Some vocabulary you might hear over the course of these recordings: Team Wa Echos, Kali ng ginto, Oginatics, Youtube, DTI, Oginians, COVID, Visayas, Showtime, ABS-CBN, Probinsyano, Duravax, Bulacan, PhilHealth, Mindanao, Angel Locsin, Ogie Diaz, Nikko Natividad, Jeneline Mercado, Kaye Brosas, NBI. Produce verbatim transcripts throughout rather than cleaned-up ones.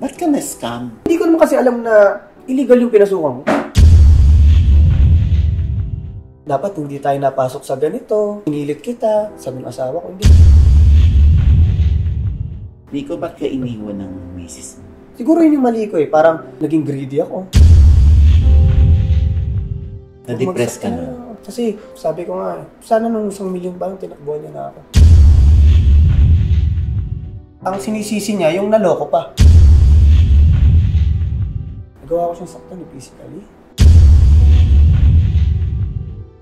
Ba't ka na-scam? Hindi ko naman kasi alam na illegal yung pinasukan ko. Dapat hindi tayo napasok sa ganito. Pinilit kita. Sabi ng asawa ko, hindi. Nico, ba't ka iniwan ng misis? Siguro yun yung mali ko eh. Parang naging greedy ako. Na-depress ka na? Kasi sabi ko nga, sana nung isang milyon ba yung tinakbuhan niya na ako. Ang sinisisi niya, yung naloko pa. Nagawa ko siyang saktan physically.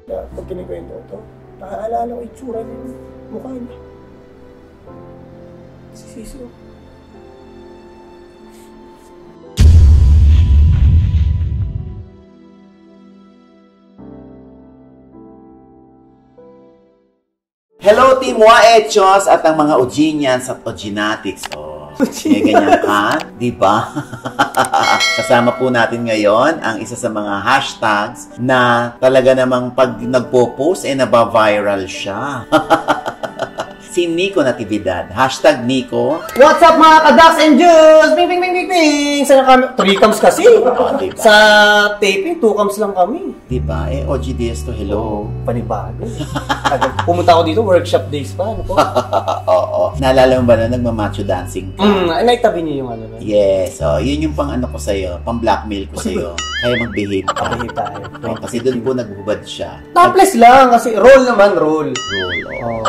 Kaya pag kinikwento ito, nakaalala ko itsura niya yung mukha niya. Sisisi ko. Hello Team Waechos at ang mga Oginians at Oginatics. Oh, may ganyan ka, di ba? Kasama po natin ngayon ang isa sa mga hashtags na talaga namang pag nagpo-post eh naba-viral siya. Si Nikko Natividad. Hashtag Nikko. What's up mga ka-ducks and Jews? Bing, bing, bing, bing, bing. Sana kami? Three cams kasi. Oh, diba? Sa taping, two cams lang kami. Diba? Eh, Ogie Diaz to, hello. Panibago. Pumunta ako dito, workshop days pa. Ano po? Oo. Oh, oh. Naalala mo ba na nagmamacho dancing ka? Mm, naitabi niyo yung ano na. Yes. Oh, yun yung pang ano ko sa'yo. Pang blackmail ko sa'yo. Kaya mag-behave ka. Mag-behave tayo. Oh, kasi doon po naghubad siya. Topless lang. Kasi roll naman, roll. Roll. Oh. Oh.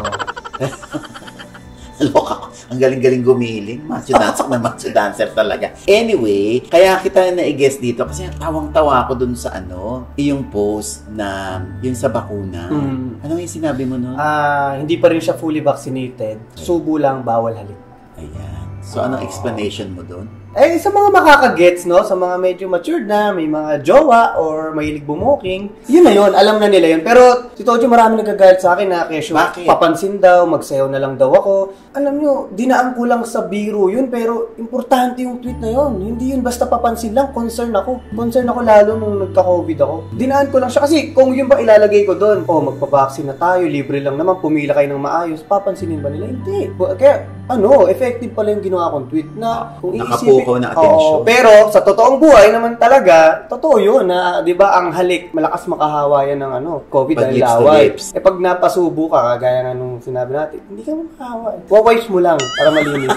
Loka. Ang galing-galing gumiling. Macho dancer na macho dancer talaga. Anyway, kaya kita na-i-guess dito kasi tawang-tawa ako dun sa ano, yung post na yung sa bakuna. Mm. Ano yung sinabi mo nun? Ah, uh, hindi pa rin siya fully vaccinated. Okay. Subo lang, bawal halik. Ayan. So, anong explanation mo dun? Eh, sa mga makakagets, no? Sa mga medyo matured na, may mga jowa or mahilig bumoking, yun na yun, alam na nila yun. Pero, si Tojo, marami nagagalit sa akin na kesyo, bakit? Papansin daw, magsayaw na lang daw ako. Alam nyo, dinaan ko lang sa biro yun, pero importante yung tweet na yun. Hindi yun basta papansin lang, concern ako. Concern ako lalo nung nagka-COVID ako. Dinaan ko lang siya kasi kung yun ba ilalagay ko doon, oh, magpabaksin na tayo, libre lang naman, pumila kayo ng maayos, papansinin ba nila? Hindi. Kaya, ano, effective pala yung ginawa kong tweet na kung iisipin, na atensyon. Oo, pero sa totoong buhay naman talaga, totoo yun na, di ba, ang halik, malakas makahawa yan ng ano, COVID pag dahil laway. Eh pag napasubo ka, kagaya nga nung sinabi natin, hindi ka makahawa. Wawipes mo lang para malinis.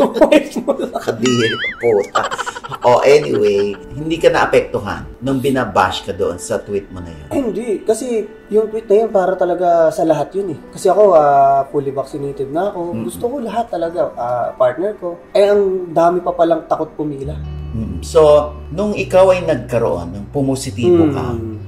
Wawipes mo lang. Kadiri ka po. O anyway, hindi ka naapektuhan nung binabash ka doon sa tweet mo na yun. Ay, hindi. Kasi yung tweet na yun para talaga sa lahat yun eh. Kasi ako, uh, fully vaccinated na ako. Mm-hmm. Gusto ko lahat talaga. Uh, partner ko. Eh, ang dami pa palang takot pumila. Mm-hmm. So, nung ikaw ay nagkaroon, nung pumositibo mm-hmm.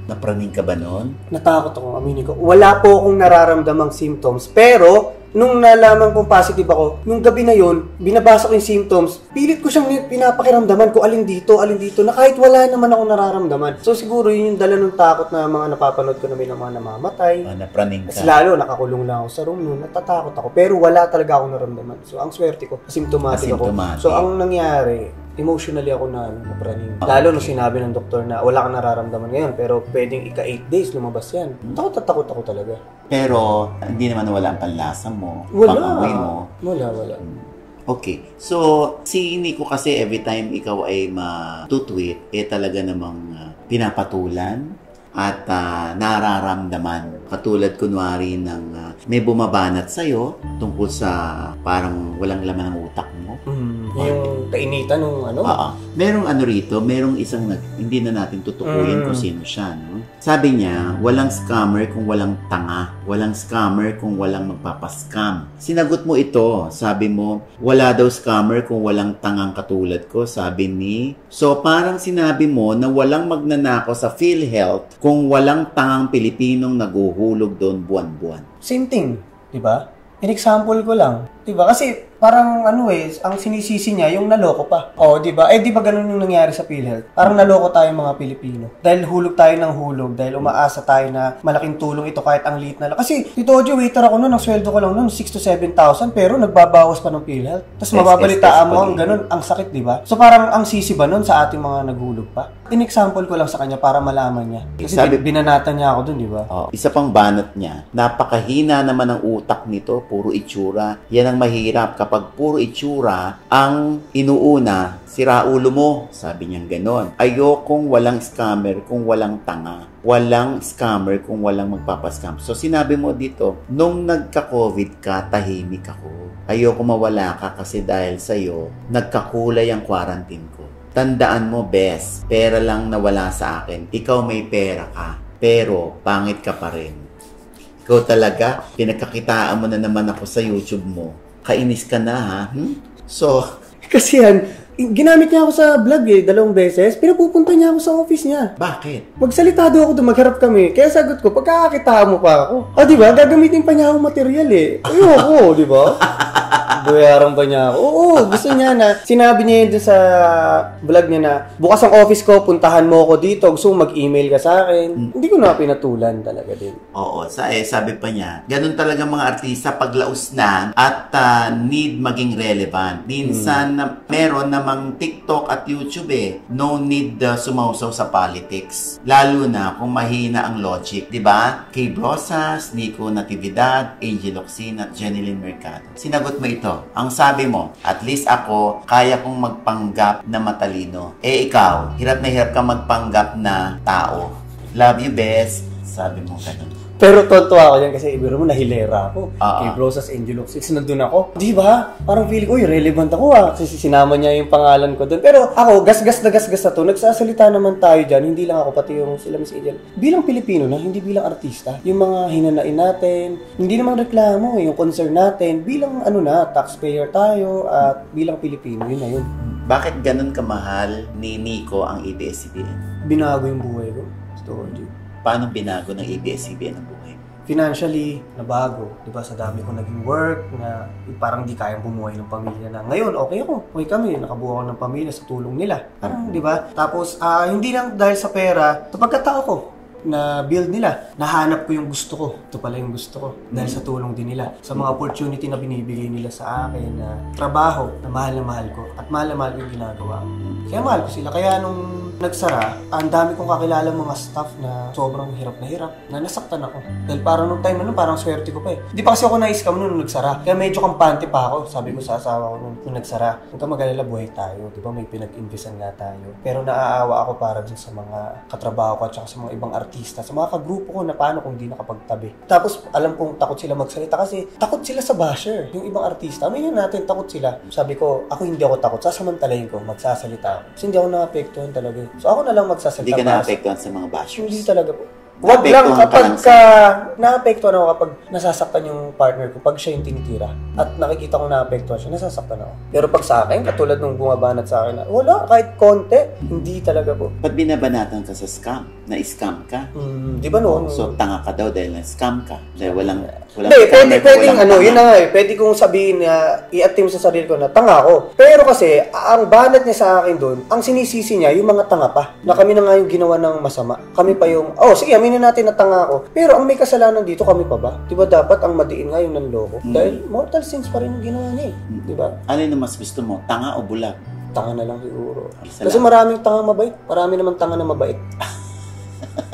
ka, napraning ka ba noon? Natakot ako, aminin ko. Wala po akong nararamdamang symptoms. Pero, nung nalaman kong positive ako, nung gabi na yon, binabasa ko yung symptoms, pilit ko siyang pinapakiramdaman ko alin dito, alin dito, na kahit wala naman ako nararamdaman. So siguro yun yung dala ng takot na mga napapanood ko na may mga namamatay. Oh, napraning ka. Kasi lalo, nakakulong lang ako sa room noon, natatakot ako. Pero wala talaga akong nararamdaman. So ang swerte ko, asymptomatic, asymptomatic ako. So ang nangyari, emotionally ako na napraning. Okay. Lalo nung sinabi ng doktor na wala kang nararamdaman ngayon, pero pwedeng ika-eight days lumabas yan. Takot-takot ako talaga. Pero hindi naman wala ang panlasa mo, pang-amoy mo. Wala, wala. Okay. So, si Nikko kasi every time ikaw ay matutweet, eh talaga namang uh, pinapatulan at uh, nararamdaman. Katulad kunwari ng uh, may bumabanat sa'yo tungkol sa parang walang laman ng utak mo. Mm, okay. Yung kainitan nung ano? Oo. Merong ano rito, merong isang, hindi na natin tutukuyin mm. kung sino siya. No? Sabi niya, walang scammer kung walang tanga. Walang scammer kung walang magpapascam. Sinagot mo ito. Sabi mo, wala daw scammer kung walang tangang katulad ko. Sabi ni... So parang sinabi mo na walang magnanako sa PhilHealth kung walang tangang Pilipinong naguhulog doon buwan-buwan. Same thing, di ba? In example ko lang, di ba? Kasi parang ano eh, ang sinisisi niya yung naloko pa. O, di ba? Eh, di ba ganun yung nangyari sa PhilHealth? Parang naloko tayo mga Pilipino. Dahil hulog tayo ng hulog, dahil umaasa tayo na malaking tulong ito kahit ang liit na lang. Kasi, dito Ogie, waiter ako noon, ang sweldo ko lang noon, six to seven thousand, pero nagbabawas pa ng PhilHealth. Tapos mababalitaan mo ang ganun, ang sakit, di ba? So, parang ang sisi ba noon sa ating mga naghulog pa? In example ko lang sa kanya para malaman niya. Kasi sabi, binanatan niya ako doon, di ba? Oh, isa pang banat niya, napakahina naman ang utak nito, puro itsura. Yan ng mahirap kapag puro itsura ang inuuna. Sira ulo mo, sabi niyang ganon. Ayokong walang scammer kung walang tanga. Walang scammer kung walang magpapascam. So sinabi mo dito, nung nagka-COVID ka, tahimik ako. Ayokong mawala ka kasi dahil sa'yo, nagkakulay ang quarantine ko. Tandaan mo, bes, pera lang nawala sa akin. Ikaw may pera ka, pero pangit ka pa rin. Ikaw talaga, pinagkakitaan mo na naman ako sa YouTube mo. Kainis ka na, ha? Hmm? So, kasi yan, ginamit niya ako sa vlog eh, dalawang beses. Pinapupunta niya ako sa office niya. Bakit? Magsalitado ako doon, magharap kami. Kaya sagot ko, pagkakakita mo pa ako. O oh, diba, gagamitin pa niya akong material eh. Ayoko, diba? Bayaran pa niya ako. Oo, gusto niya na. Sinabi niya yun sa vlog niya na, bukas ang office ko, puntahan mo ako dito. Gusto mag-email ka sa akin. Hmm. Hindi ko na pinatulan talaga din. Oo, sabi, sabi pa niya, ganun talaga mga artista, paglaos na at uh, need maging relevant. Minsan, hmm. meron namang TikTok at YouTube eh. No need uh, sumausaw sa politics. Lalo na kung mahina ang logic. Diba? Kaye Brosas, Nikko Natividad, Angel Locsin at Jeneline Mercado. Sinagot mo ito. Ang sabi mo, at least ako, kaya kong magpanggap na matalino. Eh ikaw, hirap na hirap ka magpanggap na tao. Love you, best. Sabi mo ganun. Pero tonto ako yan kasi ibiro mo nahilera ako. Uh-huh. Kaye Brosas, Angel Locsin, nandun ako. Di ba? Parang feeling, uy, relevant ako ah. Kasi sinama niya yung pangalan ko doon. Pero ako, gasgas na gasgas na to. Nagsasalita naman tayo dyan. Hindi lang ako, pati yung sila Miss Angel. Bilang Pilipino na, hindi bilang artista. Yung mga hinanain natin, hindi naman reklamo, yung concern natin. Bilang ano na, taxpayer tayo at bilang Pilipino, yun na yun. Bakit ganun kamahal ni Nikko ang A B S C B N? Binago yung buhay ko. Story. Paano binago ng A B S C B N ang buhay? Financially, nabago. Diba, sa dami ko naging work na parang di kayang bumuhay ng pamilya na. Ngayon, okay ako. Okay kami. Nakabuo ako ng pamilya sa tulong nila. Parang, di ba? Tapos, uh, hindi lang dahil sa pera, sa pagkatao ko na build nila, nahanap ko yung gusto ko. Ito pala yung gusto ko. Dahil sa tulong din nila. Sa mga opportunity na binibigay nila sa akin na trabaho na mahal na mahal ko at mahal na mahal yung ginagawa. Kaya mahal ko sila. Kaya nung nagsara, ang dami kong kakilala mga staff na sobrang hirap na hirap na nasaktan ako. Dahil parang nung time ano, parang swerte ko pa eh. Hindi pa kasi ako na-scam nun nung nagsara. Kaya medyo kampante pa ako. Sabi ko sa asawa ko nung, nung nagsara, huwag ka mag-alala, buhay tayo. Diba may pinag-investan nga tayo. Pero naaawa ako para din sa mga katrabaho ko at saka sa mga ibang artista. Artista, sa mga kagrupo ko na paano kung di nakapagtabi. Tapos alam kong takot sila magsalita kasi takot sila sa basher. Yung ibang artista, aminin natin, takot sila. Sabi ko, ako hindi ako takot. Sasamantalahin ko, magsasalita ako. Kasi hindi ako naapektuhan talaga. So ako na lang magsasalita. Hindi ka naapektuhan sa mga bashers? Hindi talaga po. Wag lang kapag ka, naapektuhan ako kapag nasasaktan yung partner ko, pag siya yung tinitira at nakikita ko naapektuhan siya, nasasaktan ako. Pero pag sa akin, katulad nung bumabanat sa akin, wala, kahit konti, hindi talaga po. Ba't binabanatan ka sa scam? Na-scam ka? Mm, di ba noon? So tanga ka daw dahil na-scam ka. Dahil walang, walang hey, scammer, pwede, pwedeng, walang ano, tanga. Yun na nga eh, pwede kong sabihin na i-attempt sa sarili ko na tanga ako. Pero kasi, ang banat niya sa akin doon, ang sinisisi niya, yung mga tanga pa, na kami na nga yung ginawa ng masama. Kami pa yung, oh sige, amin na natin na tanga ako. Pero ang may kasalanan dito, kami pa ba? Diba dapat ang madiin nga yung nanloko? Mm. Dahil mortal sins pa rin yung ginawa niya eh. Mm. Diba? Ano yung mas gusto mo? Tanga o bulag? Tanga na lang siguro. Kasi maraming tanga mabait. Marami naman tanga na mabait.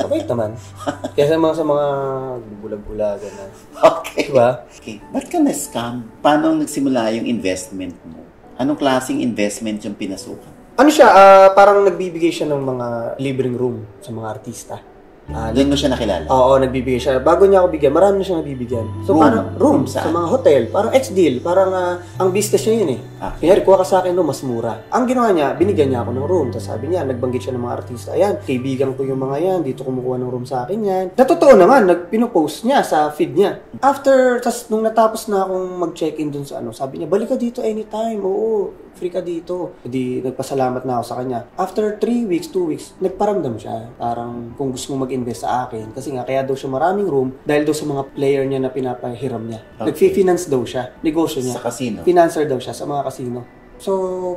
Mabait naman. Kaya mga sa mga bulag-bulagan na. Okay. Diba? Okay. Ba't ka na-scam? Paano nagsimula yung investment mo? Anong klaseng investment yung pinasukan? Ano siya? Uh, parang nagbibigay siya ng mga libreng room sa mga artista. Uh, Doon mo siya nakilala? Oo, nagbibigay siya. Bago niya ako bigyan, marami na siya nabibigyan. So room, parang room, room sa mga hotel, parang ex-deal, parang uh, ang business niya yun eh. Okay. Kaya kuha ka sa akin, no, mas mura. Ang ginawa niya, binigyan niya ako ng room. Tapos sabi niya, nagbanggit siya ng mga artista. Ayan, kaibigan ko yung mga yan, dito kumukuha ng room sa akin yan. Na totoo naman, nagpinupost niya sa feed niya. After, tas nung natapos na akong mag-check-in dun sa ano, sabi niya, balik ka dito anytime, oo, free ka dito. Hindi, nagpasalamat na ako sa kanya. After three weeks, two weeks, nagparamdam siya. Parang kung gusto mong invest sa akin kasi nga kaya daw siya maraming room dahil daw sa mga player niya na pinapahiram niya. Okay. Nagfi-finance daw siya, negosyo niya. Sa casino. Financer daw siya sa mga casino. So,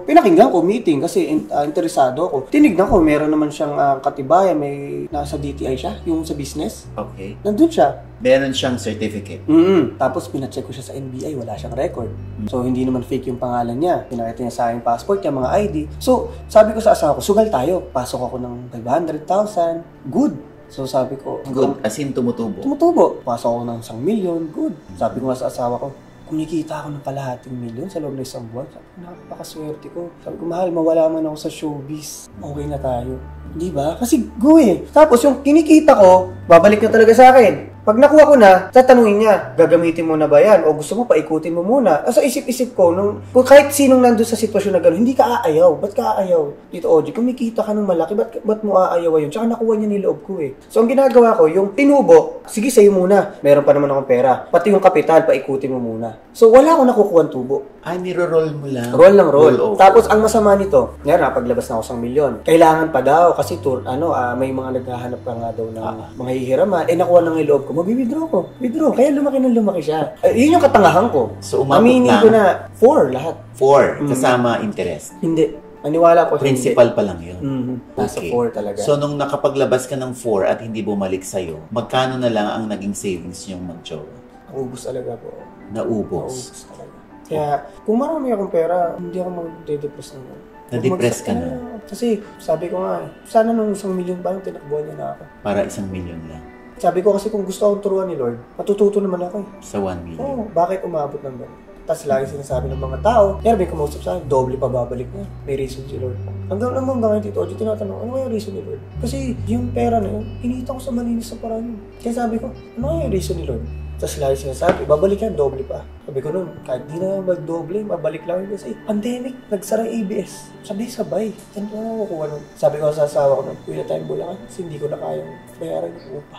pinakinggan ko meeting kasi in, uh, interesado ako. Tinignan ko, meron naman siyang uh, katibayan, may nasa D T I siya, yung sa business. Okay. Nandun siya. Meron siyang certificate. Mm-hmm. Tapos pinacheck ko siya sa N B I, wala siyang record. So, hindi naman fake yung pangalan niya. Pinakita niya sa akin passport niya, mga I D. So, sabi ko sa asawa ko, sugal tayo. Pasok ako ng five hundred thousand. Good. So sabi ko, good, as in tumutubo? Tumutubo. Pasok ako ng isang milyon, good. Sabi ko nga sa asawa ko, kumikita ako ng kalahating milyon sa loob ng isang buwan. Sabi ko, napakaswerte ko. Sabi ko, mahal, mawala man ako sa showbiz. Okay na tayo. Di ba? Kasi go eh. Tapos yung kinikita ko, babalik na talaga sa akin. Pag nakuha ko na, tatanungin niya, gagamitin mo na ba yan? O gusto mo, paikutin mo muna. Asa isip-isip ko, nung, kahit sinong nandun sa sitwasyon na gano'n, hindi ka aayaw. Ba't ka aayaw? Dito, Ogie, kumikita ka ng malaki, ba't, ba't mo aayaw yun? Tsaka nakuha niya niloob ko eh. So, ang ginagawa ko, yung tinubo, sige sa'yo muna. Meron pa naman akong pera. Pati yung kapital, paikutin mo muna. So, wala akong nakukuha ng tubo. Ah, niro-roll mo lang? Roll ng roll. roll Tapos, ang masama nito, ngayon, napaglabas na ako sa milyon. Kailangan pa daw, kasi tur, ano, ah, may mga naghahanap ka nga daw ng ah. mga hihiraman. Eh, nakuha na ng iloob ko, mag-withdraw ko. Withdraw. Kaya lumaki na lumaki siya. Uh, yun yung katangahan ko. So, umabot aminin na? ko na four lahat. Four? Kasama mm. interest? Hindi. Maniwala ko. Principal hindi. pa lang yun. Mm-hmm. Nasa okay. four talaga. So, nung nakapaglabas ka ng four at hindi bumalik sa'yo, magkano na lang ang naging savings niyong mag-jowa? Naubos talaga po. Naubos? Naubos talaga. Kaya, kung marami akong pera, hindi ako mag-de-depress na lang. Na-depress ka na? Kasi, sabi ko nga, sana nung isang milyon ba yung tinakbuhan niya na ako. Para isang milyon lang? Sabi ko kasi kung gusto akong turuan ni Lord, matututo naman ako eh. Sa one million? Oo, bakit umabot ng ganun? Tapos lagi sinasabi ng mga tao, yan, may kumausap sa akin, doble pa babalik na. May reason si Lord. Hanggang lang hanggang dito, Ogie, tinatanong, ano yung reason ni Lord? Kasi yung pera na yun, hinihita ko sa malinis na paraan. Kaya sabi ko, ano yung reason ni Lord? Tapos lagi sinasabi, babalik yan, doble pa. Sabi ko nun, kahit di na mag-doble, mabalik lang yun kasi pandemic, nagsara A B S. Sabi, sabay. Saan ko na kukuha nun? Sabi ko sa asawa ko nun, kuya na tayong Bulacan, kasi hindi ko na kayang bayaran yung upa.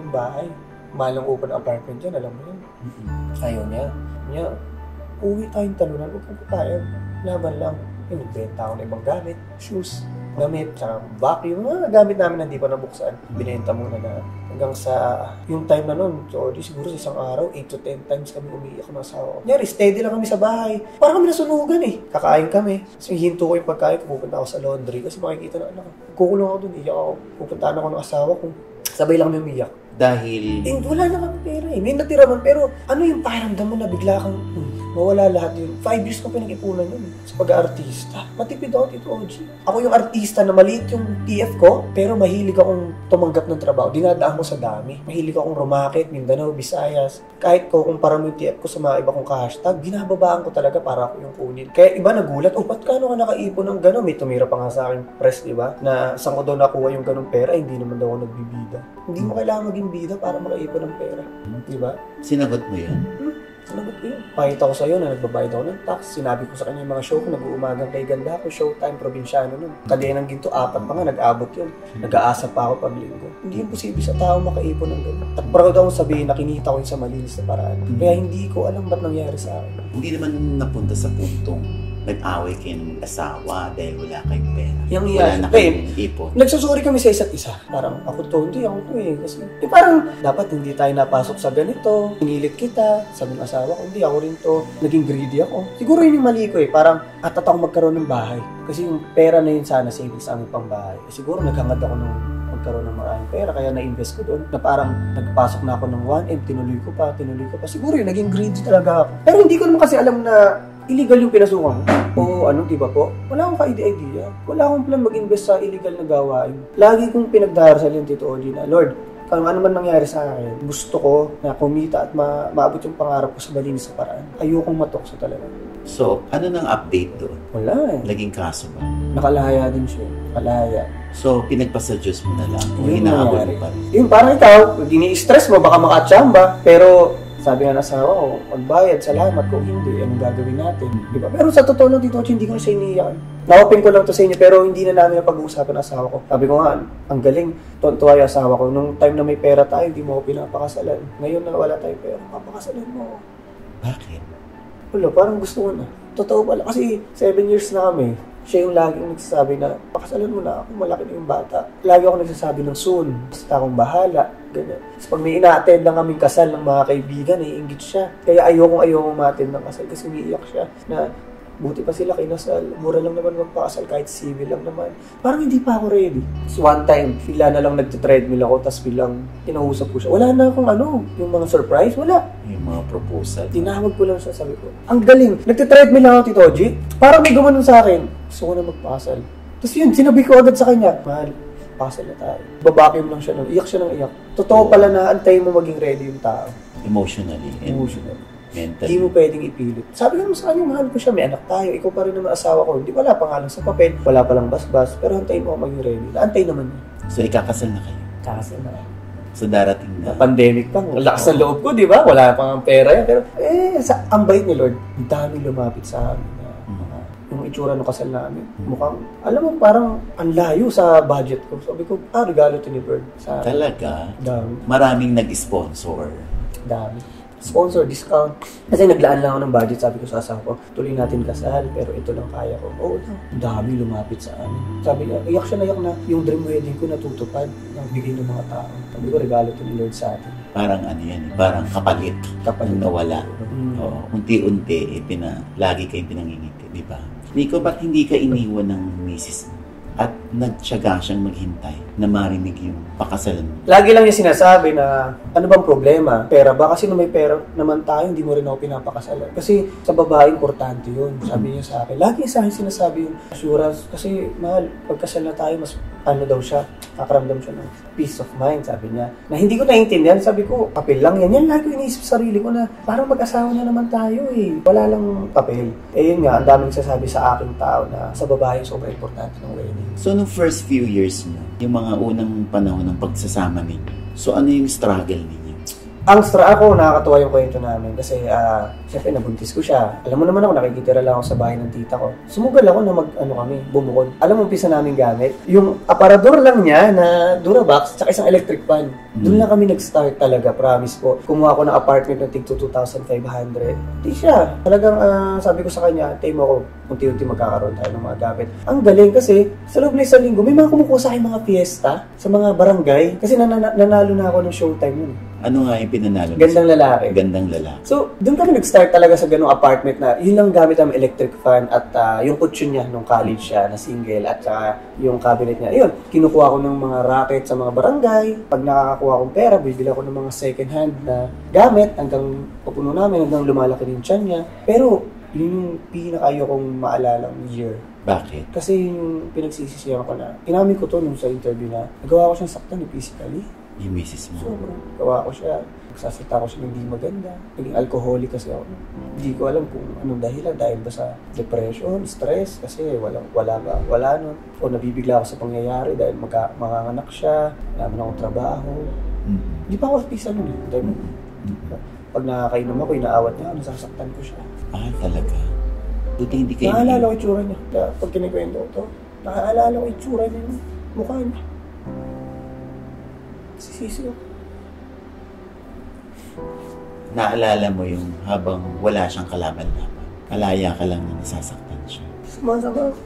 Ang bahay. Mahal ang upa ng apartment dyan, alam mo yun. Ayaw niya. Niya, uwi tayong talunan, huwag ko tayo. Laban lang. Yung nagbenta ko na ibang gamit, shoes, gamit, tsaka vacuum, mga gamit namin hindi pa nabuksan. Binenta muna na. Hanggang sa yung time na nun, so, siguro sa isang araw, eight to ten times kami umiiyak ng asawa ko. Nyari, steady lang kami sa bahay. Parang kami nasunugan eh. Kakain kami. So, hinto ko yung pagkain, pupunta ako sa laundry. Kasi makikita na, anak, kukulong ako dun, iyak ako. Pupuntaan ako ng asawa ko. Sabay lang kami umiiyak. Dahil? Eh, wala na kami pera eh. May natira man, pero ano yung pakiramdam mo na bigla kang hmm, mawala lahat yun. Five years ko pinag-ipunan yun sa pag-aartista. Matipid ako dito, Ogie. Ako yung artista na maliit yung T F ko, pero mahilig akong tumanggap ng trabaho. Dinadaan ko sa dami. Mahilig akong rumakit, Mindanao, Visayas. Kahit ko, kung para mo yung T F ko sa mga iba kong ka-hashtag, binababaan ko talaga para ako yung kunin. Kaya iba nagulat, oh, ba't kano ka nakaipon ng gano'n? May tumira pa nga sa akin press, di ba? Na saan ko daw nakuha yung gano'ng pera, hindi naman daw ako nagbibida. Hindi mo kailangan maging bida para makaipon ng pera. Di ba? Sinagot mo yan? Hmm? Sinagot ko yun. Pakita ko sa'yo na nagbabayad ako ng tax. Sinabi ko sa kanya yung mga show ko, nag-uumagang kay ganda ko, Showtime, Probinsyano nun. Kali ng ginto, apat pa nga, nag-abot yun. Nag-aasa pa ako paglinggo. Hindi imposible sa tao makaipon ng gano'n. At proud akong sabihin na kinita ko yun sa malinis na paraan. Kaya hindi ko alam ba't nangyari sa akin. Hindi naman napunta sa puntong nag-away kayo ng asawa dahil wala kayong pera. Yung wala na kayong ipon. Nagsusuri kami sa isa't isa. Parang ako to, hindi ako to eh. Kasi eh, parang dapat hindi tayo napasok sa ganito. Pinilit kita. Sabi ng asawa ko, hindi ako rin to. Naging greedy ako. Siguro yun yung mali ko eh. Parang atat ako magkaroon ng bahay. Kasi yung pera na yun sana savings sa aming pambahay. Eh, siguro naghangad ako ng magkaroon ng maraming pera. Kaya na-invest ko doon. Na parang nagpasok na ako ng one M. Tinuloy ko pa, tinuloy ko pa. Siguro yun, naging greedy talaga ako. Pero hindi ko naman kasi alam na illegal yung pinasukan ko. Oo, ano, diba po? Wala akong ka-idea-idea. Wala akong plan mag-invest sa illegal na gawain. Lagi kong pinagdarasal yung Tito Ogie na, Lord, kung ano man nangyari sa akin, gusto ko na kumita at ma maabot yung pangarap ko sa malinis na paraan. Ayokong matokso talaga. So, ano nang update doon? Wala eh. Naging kaso ba? Nakalaya din siya. Nakalaya. So, pinagpasadyos mo na lang. Kung hinahabol mo pa rin. Yung parang ikaw, dini-stress mo, baka makatsamba, pero sabi nga na asawa ko, magbayad, salamat, kung hindi, anong gagawin natin? Diba? Pero sa totoo lang dito, hindi ko na siya iniiyakan. Na-open ko lang to sa inyo, pero hindi na namin napag-uusapan ang asawa ko. Sabi ko nga, ang galing, tontuwa yung asawa ko. Nung time na may pera tayo, hindi mo ako pinapakasalan. Ngayon na wala tayong pera, papakasalan mo ako. Bakit? Wala, parang gusto ko na. Totoo pala, kasi seven years na kami. Siya yung laging nagsasabi na, pakasalan mo na ako, malaki na yung bata. Lagi ako nagsasabi ng soon, basta akong bahala, ganyan. Tapos pag may ina-attend lang kaming kasal ng mga kaibigan, naiinggit siya. Kaya ayokong ayokong ma-attend ng kasal kasi umiiyak siya na buti pa sila kinasal, mura lang naman magpakasal kahit civil lang naman. Parang hindi pa ako ready. Tapos one time, bigla na lang nagtitreadmill ako, tapos bilang kinausap ko siya. Wala na akong ano, yung mga surprise, wala. Yung mga proposal. Tinawag ko lang siya, sabi ko, ang galing, nagtitreadmill lang ako, Tito Ogie. Parang may gumanon sa akin, gusto ko na magpakasal. Tapos yun, sinabi ko agad sa kanya, mahal, pakasal na tayo. Babakim lang siya nun, iyak siya ng iyak. Totoo pala na antay mo maging ready yung tao. Emotionally. Emotionally. Mentally. Hindi mo pwedeng ipilit. Sabi naman sa kanya, mahal ko siya, may anak tayo, ikaw pa rin naman asawa ko. Hindi, wala pa nga lang sa papel, wala pa lang basbas, pero hantayin mo ako maging ready. Naantay naman niya. So, ikakasal na kayo? Kakasal na kayo. So, darating na. Pandemic pa. Lakas ng loob ko, di ba? Wala pa nga pera yan. Pero, eh, sa, ang bait ni Lord, ang dami lumapit sa amin. Yung itsura ng kasal namin. Mukhang, alam mo, parang ang layo sa budget ko. Sabi ko, ah, regalo to ni Bird. Sa talaga? Dami. Maraming nag-sponsor. Dami. Sponsor, discount. Kasi naglaan lang ako ng budget. Sabi ko sa asawa ko, tuloy natin kasal, pero ito lang kaya ko. Oo, dami lumapit sa amin. Sabi niya, iyak siya na iyak na yung dream wedding ko natutupad. Nagbigay ng mga tao. Sabi ko, regalo to ni Lord sa atin. Parang ano yan, parang kapalit. Kapalit. Nung nawala. Mm. Oo, unti-unti, eh, pina, lagi kayong pinangingiti, di ba? Nikko, ba't hindi ka iniwan ng misis mo? At nagtiyaga siyang maghintay na marinig yung pakasalan mo. Lagi lang niya sinasabi na, ano bang problema? Pera ba? Kasi nung may pera naman tayo, hindi mo rin ako pinapakasalan. Kasi sa babae, importante yun. Sabi niya sa akin. Lagi sa akin sinasabi yung assurance. Kasi, mahal, pagkasal na tayo, mas ano daw siya, kakaramdam siya ng peace of mind, sabi niya. Na hindi ko naiintindihan, sabi ko, papel lang yan. Yan lagi iniisip sa sarili ko na, parang mag-asawa na naman tayo eh. Wala lang papel. Eh yun nga, ang daming sasabi sa aking tao na sa babae, sobrang importante ng wedding. So, nung first few years niyo, yung mga unang panahon ng pagsasama ninyo, so ano yung struggle ninyo? Ang stra ako, nakakatuwa yung kwento namin kasi uh, syempre nabuntis ko siya. Alam mo naman ako, nakikitira lang ako sa bahay ng tita ko. Sumugal ako na mag, ano kami, bumukod. Alam mo, umpisa namin gamit. Yung aparador lang niya na Duravax, tsaka isang electric fan. Mm. Doon lang kami nag-start talaga, promise po. Kumuha ko ng apartment ng tig two thousand five hundred. Di siya. Talagang uh, sabi ko sa kanya, tayo mo ako, unti-unti magkakaroon tayo ng mga gamit. Ang galing kasi, sa loob na isang linggo, may mga kumukuha sa akin mga fiesta, sa mga barangay. Kasi nan nanalo na ako ng Showtime yun. Ano nga yung pinanalo? Gandang lalaki. Gandang lalaki. So, doon kami nag-start talaga sa ganung apartment na yun lang gamit ang electric fan at uh, yung kutsu niya nung college siya na single at uh, yung cabinet niya. Ayun, kinukuha ko ng mga racket sa mga barangay. Pag nakakakuha kong pera, bibila ko ng mga second hand na gamit hanggang papuno namin, hanggang lumalaki din siya niya. Pero, yun yung pinakaayokong maalala ng year. Bakit? Kasi yung pinagsisisiyan ko na, inamin ko to nung sa interview na nagawa ko siyang saktan physically. Yung misis mo. So, gawa ko siya. Nagsasita ko siya hindi maganda. Naging alcoholic kasi ako. Hindi ko alam kung anong dahilan. Dahil ba sa depression, stress, kasi wala, wala ba, wala nun. O nabibigla ako sa pangyayari dahil magka, manganganak siya, naman akong trabaho. Hindi mm -hmm. pa ako pisa nun eh. Dahil, mm -hmm. Pag nakakainom ako, inaawat niya, nasasaktan ko siya. Ah, talaga? Buti hindi kayo... Nakaalala ko itsura niya. Pag kinikwento ko to, nakaalala ko itsura niya. Mukha niya. Sisisi ako. Naalala mo yung habang wala siyang kalaban-laban, alaya ka lang na nasasaktan siya. Sumasama ako.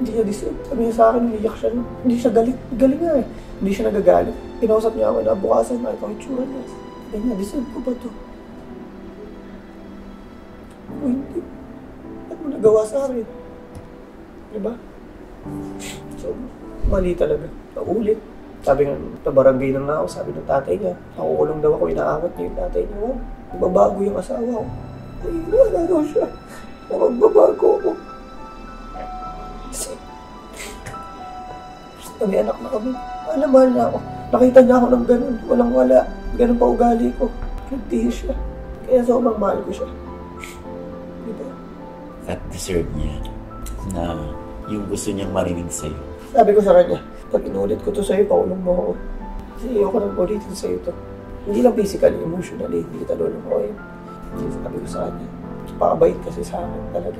Hindi siya disip. Sabi niya sa akin, umiyak siya. Hindi siya galit. Galing nga eh. Hindi siya nagagalit. Pinausap niya ako na bukasan na ito ang itsura niya. Sabi niya, disip ko ba ito? O hindi. Ba't mo nagawa sa akin? Diba? So, mali talaga. Paulit. Sabi nga, tabarangay na nga ako, sabi ng tatay niya. Nakukulong daw ako, inaawat niya yung tatay niya. Magbabago yung asawa ko. Ay, wala daw siya. Magbabago ako. Kasi, kami anak na kami. Alamahal na ako. Nakita niya ako ng ganun. Walang wala. Ganun pa ugali ko. Hindi siya. Kaya sobrang mahal ko siya. Diba? At deserve niya na yung gusto niyang marinig sa'yo. Sabi ko sa kanya, pag inulit ko to sa'yo, paulong mo ako. Kasi ayoko nang ulitin sa'yo to. Hindi lang physically, emotionally, hindi kita lulong ko yun. Kasi sabi ko sa kanya, pakabait kasi sa akin talaga.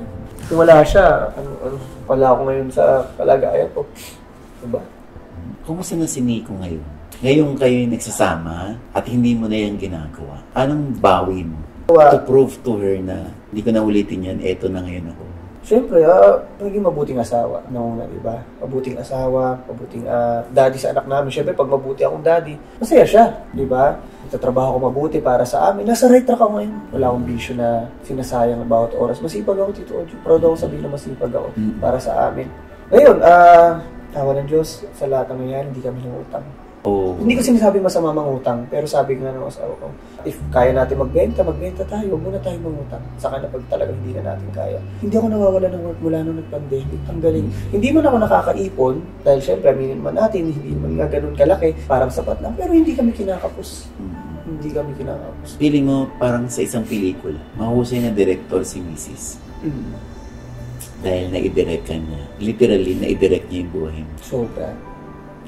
Kung wala siya, ano, ano, wala ako ngayon sa kalagayan ko. Diba? Kumusta na si Nikko ngayon? Ngayon kayo yung nagsasama at hindi mo na yung ginagawa. Anong bawi mo? What? To prove to her na hindi ko na ulitin yan, eto na ngayon ako. Siyempre, uh, naging mabuting asawa noong na, diba? Mabuting asawa, mabuting uh, daddy sa anak namin. Siyempre, pag mabuti akong daddy, masaya siya, diba? Nagtatrabaho ko mabuti para sa amin. Nasa right track ako ngayon. Wala akong bisyo na sinasayang na bawat oras. Masipag ako, Tito Ogie. Proud ako sabihin na masipag ako mm. para sa amin. Ngayon, uh, tawa ng Diyos, sa lahat ng nangyari, hindi kami nangutang. Oh. Hindi ko sinasabi masama mangutang, pero sabi nga ng asawa ko, if kaya natin magbenta, magbenta tayo, huwag muna tayo mangutang. Saka na pag talaga hindi na natin kaya. Hindi ako nawawala ng work mula nung nag-pandemic. Ang galing. Hindi man ako nakakaipon, dahil syempre, aminin man natin, hindi man nga ganun kalaki, parang sapat lang, pero hindi kami kinakapos. hindi kami kinakapos. Feeling mo parang sa isang pelikula, mahusay na director si misis. Mm. Dahil naidirect ka niya. Literally, naidirect niya yung buhay mo. Sobra.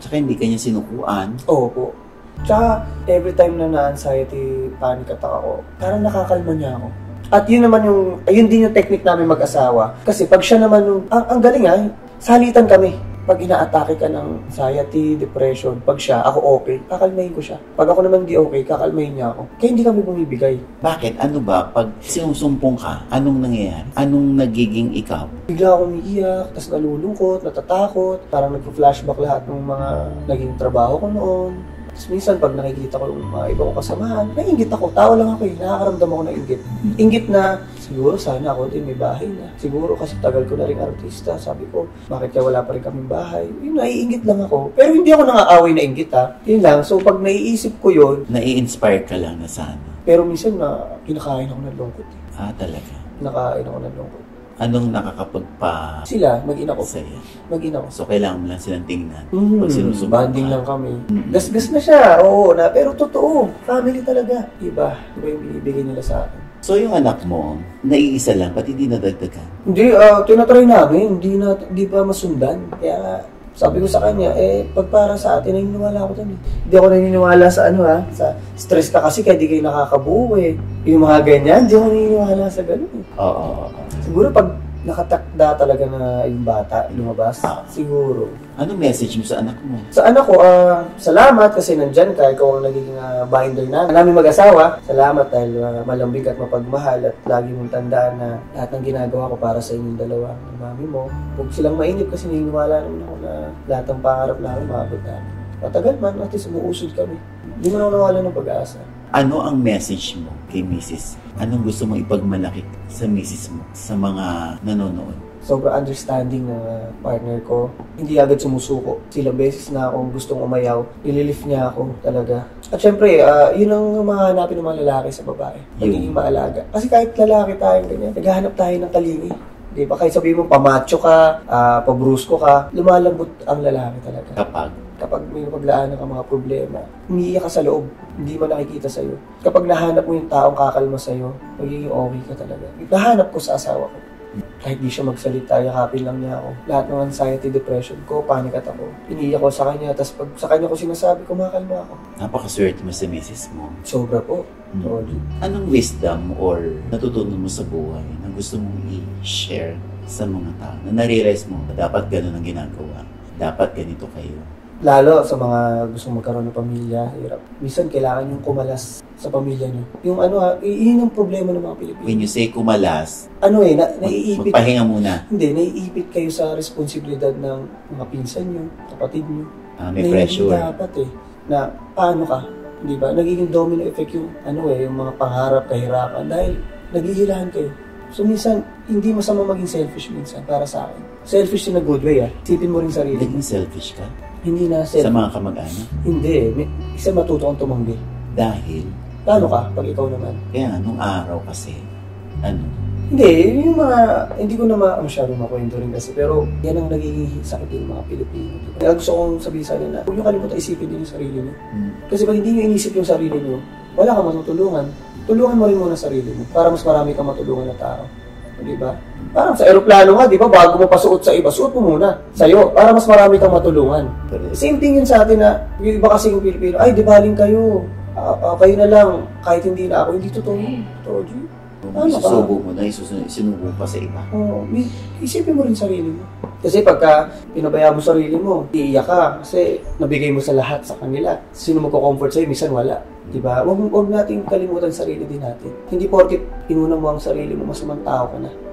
Tsaka hindi ka niya sinukuan. Opo. Tsaka every time na na-anxiety, panic attack ako, parang nakakalma niya ako. At yun naman yung, ayun din yung technique namin mag-asawa. Kasi pag siya naman yung, ang, ang galing ah, salitan kami. Pag ina-atake ka ng anxiety, depression, pag siya, ako okay, kakalmahin ko siya. Pag ako naman di okay, kakalmahin niya ako. Kaya hindi kami bumibigay. Bakit? Ano ba? Pag sinusumpong ka, anong nangyayari? Anong nagiging ikaw? Bigla akong umiiyak, tas nalulungkot, natatakot. Parang nagpo-flashback lahat ng mga naging trabaho ko noon. Tapos minsan pag nakikita ko yung mga iba kong kasamahan, naiinggit ako. Tao lang ako eh. Nakakaramdam ako ng inggit. Inggit na, siguro sana ako din may bahay na. Siguro kasi tagal ko na rin artista. Sabi ko, bakit kaya wala pa rin kaming bahay? Yun, naiinggit lang ako. Pero hindi ako nang-aaway na inggit ha. Yun lang. So pag naiisip ko yun, nai-inspire ka lang na sana. Pero minsan na kinakain ako ng lungkot. Eh. Ah, talaga? Nakain ako ng lungkot. Anong nakakapagpa... Sila, mag-ina ko. Sa'yo. Mag-ina ko. So, kailangan mo lang silang tingnan. Mm, pag sinusubukan. Banding lang kami. Mm-hmm. Gasgas na siya, oo na. Pero totoo, family talaga. Iba. Iba yung binibigay nila sa akin. So, yung anak mo, naiisa lang, pati hindi nadagdagan? Hindi, uh, tinatry namin. Hindi na, di pa masundan. Kaya, sabi ko sa kanya, eh, pag para sa atin, naniniwala ako dun eh. Hindi ako naniniwala sa ano ha, sa stress ka kasi kaya di kayo nakakabuo eh. Yung mga ganyan, hindi ako naniniwala sa ganun. Oo. Siguro pag nakatakda talaga na yung bata, lumabas, ah. Siguro. Ano message mo sa anak mo? Sa anak ko, uh, salamat kasi nandyan ka, ikaw ang naging uh, binder namin. Ang aming mag-asawa, salamat dahil uh, malambing at mapagmahal at lagi mong tandaan na lahat ng ginagawa ko para sa inyong dalawa. Ang mami mo, huwag silang mainip kasi naniniwala naman ako na lahat ng pangarap namin maabot namin. Matagal man, at least umuusod kami. Hindi mo nawala ng pag-aasa. Ano ang message mo kay misis? Anong gusto mong ipagmalaki sa misis mo, sa mga nanonood? Sobrang understanding na partner ko. Hindi agad sumusuko. Sila beses na akong gustong umayaw, ililift niya ako talaga. At syempre, uh, yun ang mahanapin ng mga lalaki sa babae. Pagiging maalaga. Kasi kahit lalaki tayong ganyan, naghahanap tayo ng talingi. Diba? Kahit sabihin mo, pamacho ka, uh, pabrusko ka, lumalambot ang lalaki talaga. Kapag? Kapag may paglaanan ka mga problema, umiiyak ka sa loob, hindi mo nakikita sa'yo. Kapag nahanap mo yung taong kakalma sa'yo, magiging okay ka talaga. Nahanap ko sa asawa ko. Kahit di siya magsalita, yakapin lang niya ako. Lahat ng anxiety, depression ko, panic attack ko. Iniiyak ko sa kanya, tapos pag sa kanya ko sinasabi, kumakalma ako. Napakaswerte mo sa misis mo. Sobra po. Mm. Anong wisdom or natutunan mo sa buhay na gusto mong i-share sa mga tao? Na nare-realize mo, dapat ganun ang ginagawa. Dapat ganito kayo. Lalo sa mga gustong magkaroon ng pamilya, hirap. Minsan kailangan yung kumalas sa pamilya niyo. Yung ano ha, yun yung problema ng mga Pilipino. When you say kumalas, ano eh, na, naiipit. Magpahinga muna. Hindi, naiipit kayo sa responsibilidad ng mga pinsan niyo, kapatid niyo. Ah, may pressure. Dapat eh, na paano ka, di ba? Nagiging domino effect yung, ano eh, yung mga pangarap, kahirapan, dahil naghihilahan kayo. So minsan, hindi masama maging selfish minsan para sa akin. Selfish in a good way ah. Isipin mo rin sarili. Naging selfish ka? Hindi na selfish. Sa mga kamag-anak? Hindi eh. Isa matuto kang tumanggi. Dahil? Paano ka pag ikaw naman? Kaya anong araw kasi? Ano? Hindi. Yung mga, hindi ko na ma masyadong makwento rin kasi. Pero yan ang nagiging sakit din mga Pilipino. Kaya gusto kong sabihin sa akin na huwag nyo kalimutan isipin din yung sarili nyo. Hmm. Kasi pag hindi nyo inisip yung sarili nyo, wala kang matutulungan. Tulungan mo rin muna sarili mo para mas marami kang matulungan na tao. Diba? Parang sa aeroplano nga, diba? Bago mo pasuot sa iba, suot mo muna sa'yo para mas marami kang matulungan. Same thing yun sa atin na yung iba kasing Pilipino, ay, dibaling kayo. Uh, uh, kayo na lang, kahit hindi na ako, hindi totoo. Totoo, G. Ano ka? Isusubo mo na, isinubo pa sa iba. Oo. Isipin mo rin sarili mo. Kasi pagka pinabaya mo sarili mo, iiyak ka kasi nabigay mo sa lahat sa kanila. Sino magko-comfort sa'yo, minsan wala. Diba? Huwag nating kalimutan sarili din natin. Hindi porket inuna mo ang sarili mo, masamang tao ka na.